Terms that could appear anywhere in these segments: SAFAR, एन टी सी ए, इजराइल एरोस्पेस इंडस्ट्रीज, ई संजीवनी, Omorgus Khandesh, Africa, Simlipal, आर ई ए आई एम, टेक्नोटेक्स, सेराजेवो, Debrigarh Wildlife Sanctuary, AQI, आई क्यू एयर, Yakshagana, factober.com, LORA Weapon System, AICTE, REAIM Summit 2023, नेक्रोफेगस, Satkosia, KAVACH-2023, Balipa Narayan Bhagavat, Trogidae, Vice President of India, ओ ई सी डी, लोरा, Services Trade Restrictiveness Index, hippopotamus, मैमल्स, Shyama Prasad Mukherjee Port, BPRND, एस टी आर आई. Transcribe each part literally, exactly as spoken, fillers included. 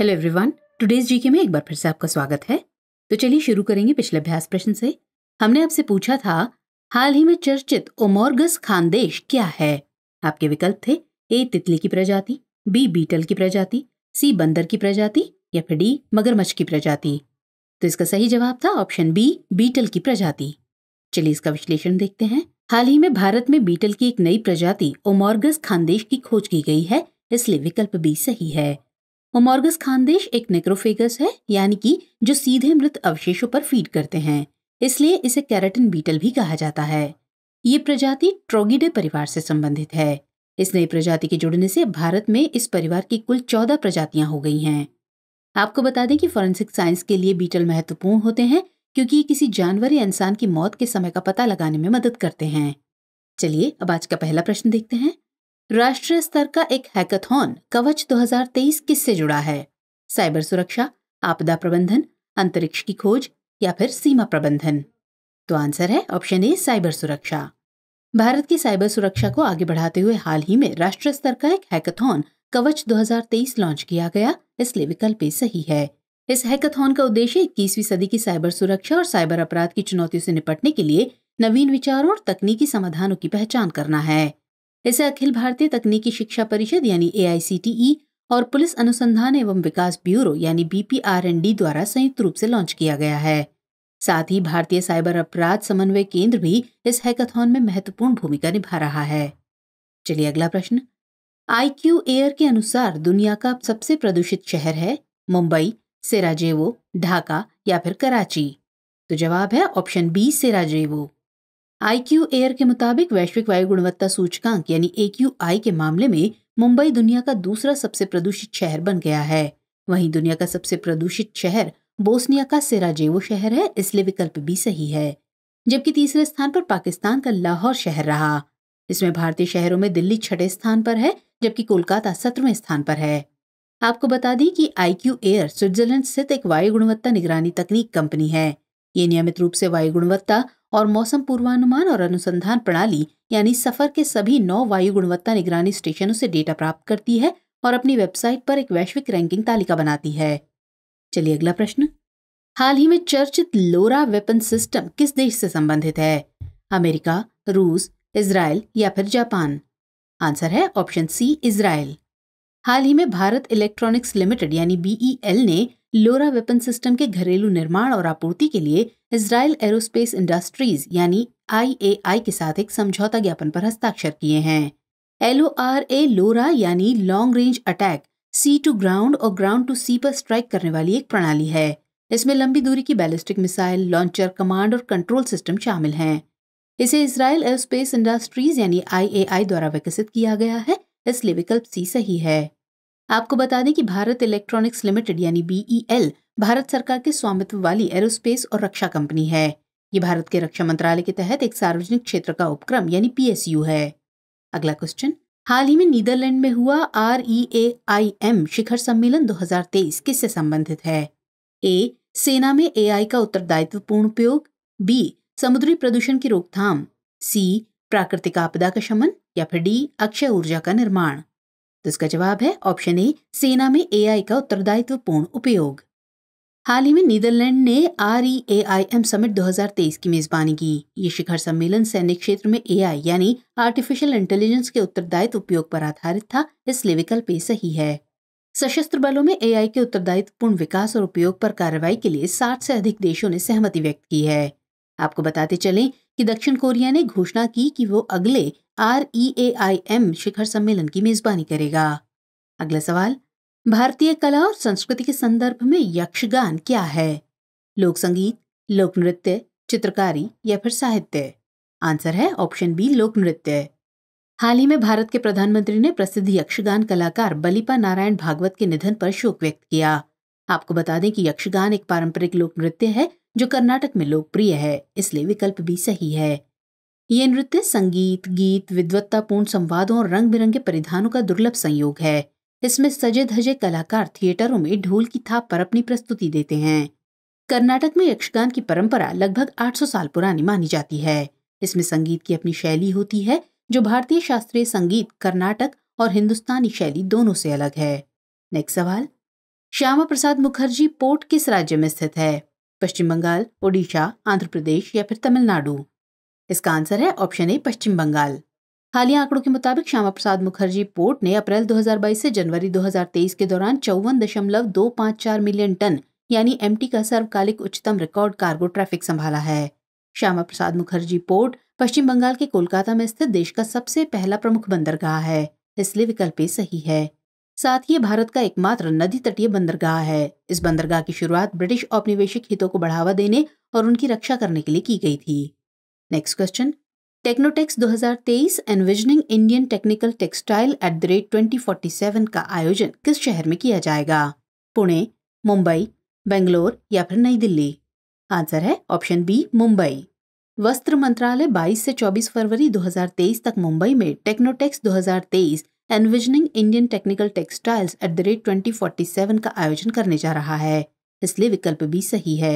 Hello everyone, today's GK में एक बार फिर से आपका स्वागत है। तो चलिए शुरू करेंगे पिछले अभ्यास प्रश्न से। हमने आपसे पूछा था हाल ही में चर्चित ओमोर्गस खानदेश क्या है। आपके विकल्प थे ए तितली की प्रजाति, बी बीटल की प्रजाति, सी बंदर की प्रजाति या फिर डी मगरमच्छ की प्रजाति। तो इसका सही जवाब था ऑप्शन बी बीटल की प्रजाति। चलिए इसका विश्लेषण देखते हैं। हाल ही में भारत में बीटल की एक नई प्रजाति ओमोर्गस खानदेश की खोज की गई है, इसलिए विकल्प बी सही है। ओमोर्गस खानदेश एक नेक्रोफेगस है, यानी कि जो सीधे मृत अवशेषों पर फीड करते हैं, इसलिए इसे कैरेटिन बीटल भी कहा जाता है। ये प्रजाति ट्रोगिडे परिवार से संबंधित है। इस नई प्रजाति के जुड़ने से भारत में इस परिवार की कुल चौदह प्रजातियां हो गई हैं। आपको बता दें कि फॉरेंसिक साइंस के लिए बीटल महत्वपूर्ण होते हैं क्योंकि ये किसी जानवर या इंसान की मौत के समय का पता लगाने में मदद करते हैं। चलिए अब आज का पहला प्रश्न देखते हैं। राष्ट्रीय स्तर का एक हैकाथॉन कवच दो हज़ार तेईस किससे जुड़ा है? साइबर सुरक्षा, आपदा प्रबंधन, अंतरिक्ष की खोज या फिर सीमा प्रबंधन। तो आंसर है ऑप्शन ए साइबर सुरक्षा। भारत की साइबर सुरक्षा को आगे बढ़ाते हुए हाल ही में राष्ट्रीय स्तर का एक हैकाथॉन कवच दो हज़ार तेईस लॉन्च किया गया, इसलिए विकल्प ए सही है। इस हैकाथॉन का उद्देश्य इक्कीसवीं सदी की साइबर सुरक्षा और साइबर अपराध की चुनौतियों से निपटने के लिए नवीन विचारों और तकनीकी समाधानों की पहचान करना है। इसे अखिल भारतीय तकनीकी शिक्षा परिषद यानी ए आई सी टी ई और पुलिस अनुसंधान एवं विकास ब्यूरो यानी B P R and D द्वारा संयुक्त रूप से लॉन्च किया गया है। साथ ही भारतीय साइबर अपराध समन्वय केंद्र भी इस हैकाथॉन में महत्वपूर्ण भूमिका निभा रहा है। चलिए अगला प्रश्न। आई क्यू एयर के अनुसार दुनिया का सबसे प्रदूषित शहर है मुंबई, सेराजेवो, ढाका या फिर कराची। तो जवाब है option B सेराजेवो। आई क्यू एयर के मुताबिक वैश्विक वायु गुणवत्ता सूचकांक यानी ए क्यू आई के मामले में मुंबई दुनिया का दूसरा सबसे प्रदूषित शहर बन गया है। वहीं दुनिया का सबसे प्रदूषित शहर बोस्निया का सेराजेवो शहर है, इसलिए विकल्प बी सही है। जबकि तीसरे स्थान पर पाकिस्तान का लाहौर शहर रहा। इसमें भारतीय शहरों में दिल्ली छठे स्थान पर है, जबकि कोलकाता सत्रहवें स्थान पर है। आपको बता दें कि आई क्यू एयर स्विट्जरलैंड स्थित एक वायु गुणवत्ता निगरानी तकनीक कंपनी है। ये नियमित रूप से वायु गुणवत्ता और मौसम पूर्वानुमान और अनुसंधान प्रणाली यानी सफर के सभी नौ वायु गुणवत्ता निगरानी स्टेशनों से डेटा प्राप्त करती है और अपनी वेबसाइट पर एक वैश्विक रैंकिंग तालिका बनाती है। चलिए अगला प्रश्न। हाल ही में चर्चित लोरा वेपन सिस्टम किस देश से संबंधित है? अमेरिका, रूस, इजराइल या फिर जापान। आंसर है ऑप्शन सी इजराइल। हाल ही में भारत इलेक्ट्रॉनिक्स लिमिटेड यानी बी ई एल ने लोरा वेपन सिस्टम के घरेलू निर्माण और आपूर्ति के लिए इजराइल एरोस्पेस इंडस्ट्रीज यानी आई ए आई के साथ एक समझौता ज्ञापन पर हस्ताक्षर किए हैं। एल ओ आर ए लोरा यानी long range attack, sea to ground और ग्राउंड टू सी पर स्ट्राइक करने वाली एक प्रणाली है। इसमें लंबी दूरी की बैलिस्टिक मिसाइल, लॉन्चर, कमांड और कंट्रोल सिस्टम शामिल हैं। इसे इजराइल एरोस्पेस इंडस्ट्रीज यानी आई ए आई द्वारा विकसित किया गया है, इसलिए विकल्प सी सही है। आपको बता दें कि भारत इलेक्ट्रॉनिक्स लिमिटेड यानी बी ई एल भारत सरकार के स्वामित्व वाली एरोस्पेस और रक्षा कंपनी है। ये भारत के रक्षा मंत्रालय के तहत एक सार्वजनिक क्षेत्र का उपक्रम यानी पी एस यू है। अगला क्वेश्चन। हाल ही में नीदरलैंड में हुआ आर ई ए आई एम शिखर सम्मेलन दो हज़ार तेईस किससे संबंधित है? ए सेना में ए आई का उत्तरदायित्वपूर्ण उपयोग, बी समुद्री प्रदूषण की रोकथाम, सी प्राकृतिक आपदा का शमन या फिर डी अक्षय ऊर्जा का निर्माण। तो इसका जवाब है ऑप्शन ए सेना में ए आई का उत्तरदायित्वपूर्ण उपयोग। हाल ही में नीदरलैंड ने आर ई ए आई एम summit दो हज़ार तेईस की मेजबानी की। ये शिखर सम्मेलन सैन्य क्षेत्र में ए आई यानी आर्टिफिशियल इंटेलिजेंस के उत्तरदायित्व उपयोग पर आधारित था, इसलिए विकल्प ए सही है। सशस्त्र बलों में ए आई के उत्तरदायित्वपूर्ण विकास और उपयोग पर कार्रवाई के लिए साठ से अधिक देशों ने सहमति व्यक्त की है। आपको बताते चलें कि दक्षिण कोरिया ने घोषणा की कि वो अगले आर ई ए आई एम शिखर सम्मेलन की मेजबानी करेगा। अगला सवाल। भारतीय कला और संस्कृति के संदर्भ में यक्षगान क्या है? लोक संगीत, लोक नृत्य, चित्रकारी या फिर साहित्य। आंसर है ऑप्शन बी लोक नृत्य। हाल ही में भारत के प्रधानमंत्री ने प्रसिद्ध यक्षगान कलाकार बलिपा नारायण भागवत के निधन पर शोक व्यक्त किया। आपको बता दें कि यक्षगान एक पारंपरिक लोक नृत्य है जो कर्नाटक में लोकप्रिय है, इसलिए विकल्प भी सही है। ये नृत्य संगीत, गीत, विद्वत्तापूर्ण संवादों और रंग बिरंगे परिधानों का दुर्लभ संयोग है। इसमें सजे धजे कलाकार थिएटरों में ढोल की थाप पर अपनी प्रस्तुति देते हैं। कर्नाटक में यक्षगान की परंपरा लगभग आठ सौ साल पुरानी मानी जाती है। इसमें संगीत की अपनी शैली होती है जो भारतीय शास्त्रीय संगीत, कर्नाटक और हिंदुस्तानी शैली दोनों से अलग है। नेक्स्ट सवाल। श्यामा प्रसाद मुखर्जी पोर्ट किस राज्य में स्थित है? पश्चिम बंगाल, ओडिशा, आंध्र प्रदेश या फिर तमिलनाडु? इसका आंसर है ऑप्शन ए पश्चिम बंगाल। हालिया आंकड़ों के मुताबिक श्यामा प्रसाद मुखर्जी पोर्ट ने अप्रैल दो हज़ार बाईस से जनवरी दो हज़ार तेईस के दौरान चौवन दशमलव दो पाँच चार मिलियन टन यानी एमटी का सर्वकालिक उच्चतम रिकॉर्ड कार्गो ट्रैफिक संभाला है। श्यामा प्रसाद मुखर्जी पोर्ट पश्चिम बंगाल के कोलकाता में स्थित देश का सबसे पहला प्रमुख बंदरगाह है, इसलिए विकल्प ए सही है। साथ ही भारत का एकमात्र नदी तटीय बंदरगाह है। इस बंदरगाह की शुरुआत ब्रिटिश औपनिवेशिक हितों को बढ़ावा देने और उनकी रक्षा करने के लिए की गई थी। नेक्स्ट क्वेश्चन, टेक्नोटेक्स दो हज़ार तेईस envisioning Indian technical textile at the rate twenty forty seven का आयोजन किस शहर में किया जाएगा? पुणे, मुंबई, बेंगलोर या फिर नई दिल्ली? आंसर है ऑप्शन बी मुंबई। वस्त्र मंत्रालय बाईस से चौबीस फरवरी दो हज़ार तेईस तक मुंबई में टेक्नोटेक्स दो हज़ार तेईस envisioning Indian technical textiles at the rate twenty forty seven का आयोजन करने जा रहा है, इसलिए विकल्प बी सही है।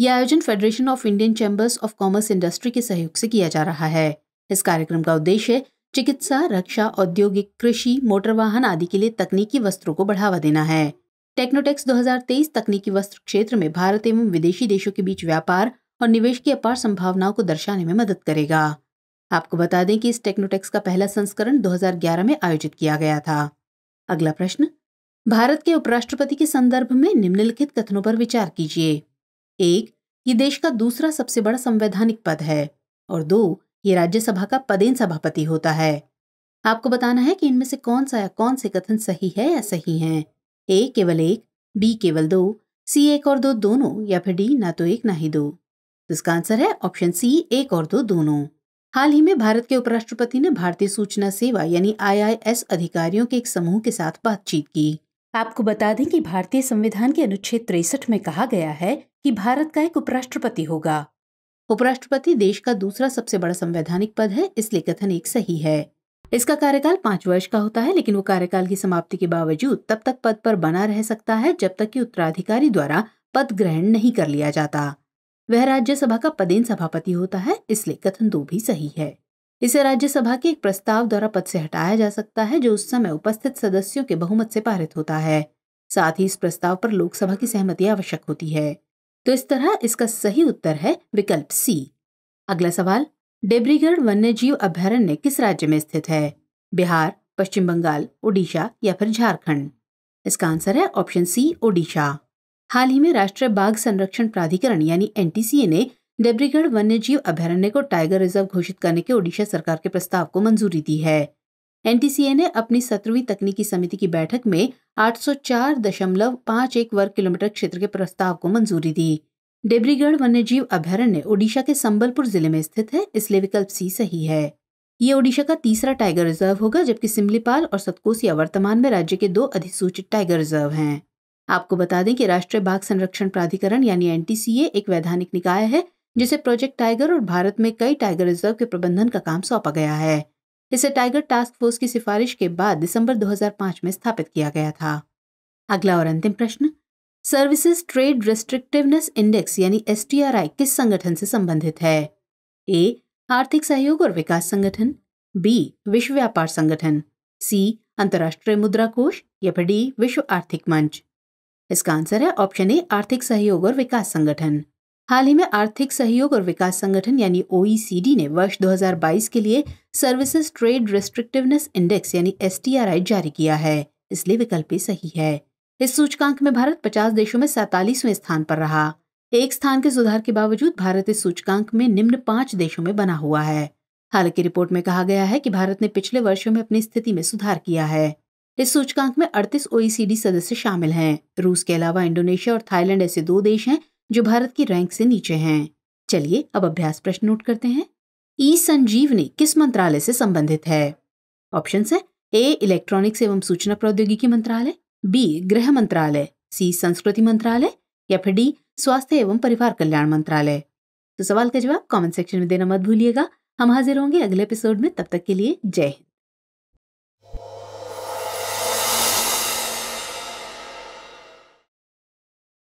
यह आयोजन federation of Indian chambers of commerce industry के सहयोग से किया जा रहा है। इस कार्यक्रम का उद्देश्य चिकित्सा, रक्षा, औद्योगिक, कृषि, मोटर वाहन आदि के लिए तकनीकी वस्त्रों को बढ़ावा देना है। टेक्नोटेक्स दो हज़ार तेईस तकनीकी वस्त्र क्षेत्र में भारत एवं विदेशी देशों के बीच व्यापार और निवेश की अपार संभावनाओं को दर्शाने में मदद करेगा। आपको बता दें कि इस टेक्नोटेक्स का पहला संस्करण दो हज़ार ग्यारह में आयोजित किया गया था। अगला प्रश्न, भारत के उपराष्ट्रपति के संदर्भ में निम्नलिखित कथनों पर विचार कीजिए। एक, ये देश का दूसरा सबसे बड़ा संवैधानिक पद है और दो, ये राज्यसभा का पदेन सभापति होता है। आपको बताना है कि इनमें से कौन सा या कौन से कथन सही है या सही है। ए केवल एक, बी केवल दो, सी एक और दो दोनों या फिर डी ना तो एक ना ही दो। इसका आंसर है ऑप्शन सी एक और दो दोनों। हाल ही में भारत के उपराष्ट्रपति ने भारतीय सूचना सेवा यानी आई आई एस अधिकारियों के एक समूह के साथ बातचीत की। आपको बता दें कि भारतीय संविधान के अनुच्छेद तिरसठ में कहा गया है कि भारत का एक उपराष्ट्रपति होगा। उपराष्ट्रपति देश का दूसरा सबसे बड़ा संवैधानिक पद है, इसलिए कथन एक सही है। इसका कार्यकाल पाँच वर्ष का होता है, लेकिन वो कार्यकाल की समाप्ति के बावजूद तब तक पद पर बना रह सकता है जब तक कि उत्तराधिकारी द्वारा पद ग्रहण नहीं कर लिया जाता। वह राज्यसभा का पदेन सभापति होता है, इसलिए कथन दो भी सही है। इसे राज्यसभा के एक प्रस्ताव द्वारा पद से हटाया जा सकता है जो उस समय उपस्थित सदस्यों के बहुमत से पारित होता है। साथ ही इस प्रस्ताव पर लोकसभा की सहमति आवश्यक होती है। तो इस तरह इसका सही उत्तर है विकल्प सी। अगला सवाल, डेब्रीगढ़ वन्य जीव अभ्यारण्य किस राज्य में स्थित है? बिहार, पश्चिम बंगाल, ओडिशा या फिर झारखंड? इसका आंसर है ऑप्शन सी ओडिशा। हाल ही में राष्ट्रीय बाघ संरक्षण प्राधिकरण यानी एन टी सी ए ने डेब्रीगढ़ वन्यजीव अभ्यारण्य को टाइगर रिजर्व घोषित करने के ओडिशा सरकार के प्रस्ताव को मंजूरी दी है। एन टी सी ए ने अपनी सत्रहवीं तकनीकी समिति की बैठक में आठ सौ चार दशमलव पाँच एक वर्ग किलोमीटर क्षेत्र के प्रस्ताव को मंजूरी दी। डेब्रीगढ़ वन्यजीव अभ्यारण्य ओडिशा के संबलपुर जिले में स्थित है, इसलिए विकल्प सी सही है। ये ओडिशा का तीसरा टाइगर रिजर्व होगा, जबकि सिमलीपाल और सतकोसिया वर्तमान में राज्य के दो अधिसूचित टाइगर रिजर्व हैं। आपको बता दें कि राष्ट्रीय बाघ संरक्षण प्राधिकरण यानी एन टी सी ए एक वैधानिक निकाय है जिसे प्रोजेक्ट टाइगर और भारत में कई टाइगर रिजर्व के प्रबंधन का काम सौंपा गया है। इसे टाइगर टास्क फोर्स की सिफारिश के बाद दिसंबर दो हज़ार पाँच में स्थापित किया गया था। अगला और अंतिम प्रश्न, सर्विसेज ट्रेड रेस्ट्रिक्टिवनेस इंडेक्स यानी एस टी आर आई किस संगठन से संबंधित है? ए आर्थिक सहयोग और विकास संगठन, बी विश्व व्यापार संगठन, सी अंतर्राष्ट्रीय मुद्रा कोष या फिर डी विश्व आर्थिक मंच? इसका आंसर है ऑप्शन ए आर्थिक सहयोग और विकास संगठन। हाल ही में आर्थिक सहयोग और विकास संगठन यानी ओ ई सी डी ने वर्ष दो हज़ार बाईस के लिए सर्विसेज ट्रेड रेस्ट्रिक्टिवनेस इंडेक्स यानी एस टी आर आई जारी किया है, इसलिए विकल्प सही है। इस सूचकांक में भारत पचास देशों में सैंतालीसवें स्थान पर रहा। एक स्थान के सुधार के बावजूद भारत इस सूचकांक में निम्न पाँच देशों में बना हुआ है। हालांकि रिपोर्ट में कहा गया है कि भारत ने पिछले वर्षों में अपनी स्थिति में सुधार किया है। इस सूचकांक में अड़तीस ओ ई सी डी सदस्य शामिल हैं। रूस के अलावा इंडोनेशिया और थाईलैंड ऐसे दो देश हैं जो भारत की रैंक से नीचे हैं। चलिए अब अभ्यास प्रश्न नोट करते हैं। ई संजीवनी किस मंत्रालय से संबंधित है? ऑप्शंस हैं ए इलेक्ट्रॉनिक्स एवं सूचना प्रौद्योगिकी मंत्रालय, बी गृह मंत्रालय, सी संस्कृति मंत्रालय या फिर डी स्वास्थ्य एवं परिवार कल्याण मंत्रालय? तो सवाल का जवाब कमेंट सेक्शन में देना मत भूलिएगा। हम हाजिर होंगे अगले एपिसोड में, तब तक के लिए जय हिंद।